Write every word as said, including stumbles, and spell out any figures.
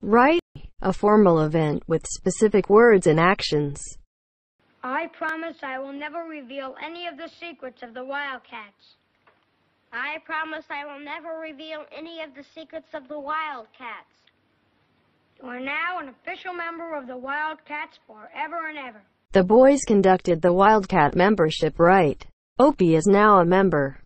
Right? A formal event with specific words and actions. I promise I will never reveal any of the secrets of the Wildcats. I promise I will never reveal any of the secrets of the Wildcats. You are now an official member of the Wildcats forever and ever. The boys conducted the Wildcat membership rite. Opie is now a member.